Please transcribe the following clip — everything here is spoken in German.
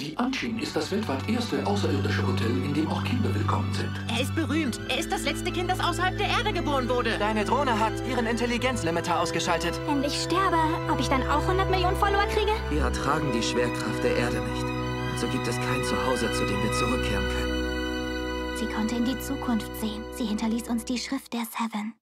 Die Anshin ist das weltweit erste außerirdische Hotel, in dem auch Kinder willkommen sind. Er ist berühmt. Er ist das letzte Kind, das außerhalb der Erde geboren wurde. Deine Drohne hat ihren Intelligenzlimiter ausgeschaltet. Wenn ich sterbe, ob ich dann auch 100 Millionen Follower kriege? Wir ertragen die Schwerkraft der Erde nicht. Also gibt es kein Zuhause, zu dem wir zurückkehren können. Sie konnte in die Zukunft sehen. Sie hinterließ uns die Schrift der Seven.